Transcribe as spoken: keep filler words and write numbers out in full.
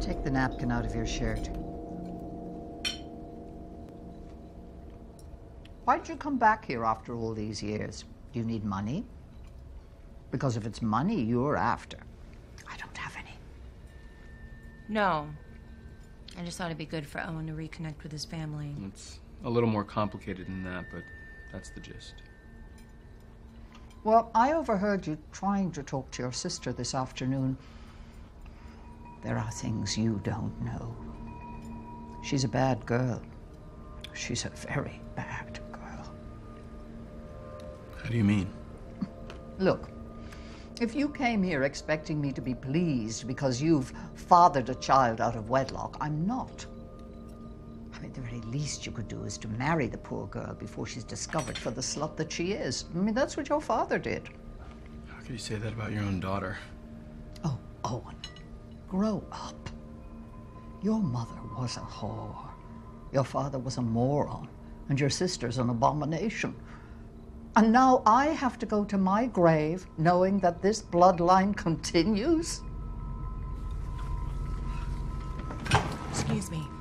Take the napkin out of your shirt. Why'd you come back here after all these years? Do you need money? Because if it's money you're after, I don't have any. No. I just thought it'd be good for Owen to reconnect with his family. It's a little more complicated than that, but that's the gist. Well, I overheard you trying to talk to your sister this afternoon. There are things you don't know. She's a bad girl. She's a very bad girl. How do you mean? Look, if you came here expecting me to be pleased because you've fathered a child out of wedlock, I'm not. I mean, the very least you could do is to marry the poor girl before she's discovered for the slut that she is. I mean, that's what your father did. How could you say that about your own daughter? Oh, Owen, grow up. Your mother was a whore. Your father was a moron, and your sister's an abomination. And now I have to go to my grave knowing that this bloodline continues? Excuse me.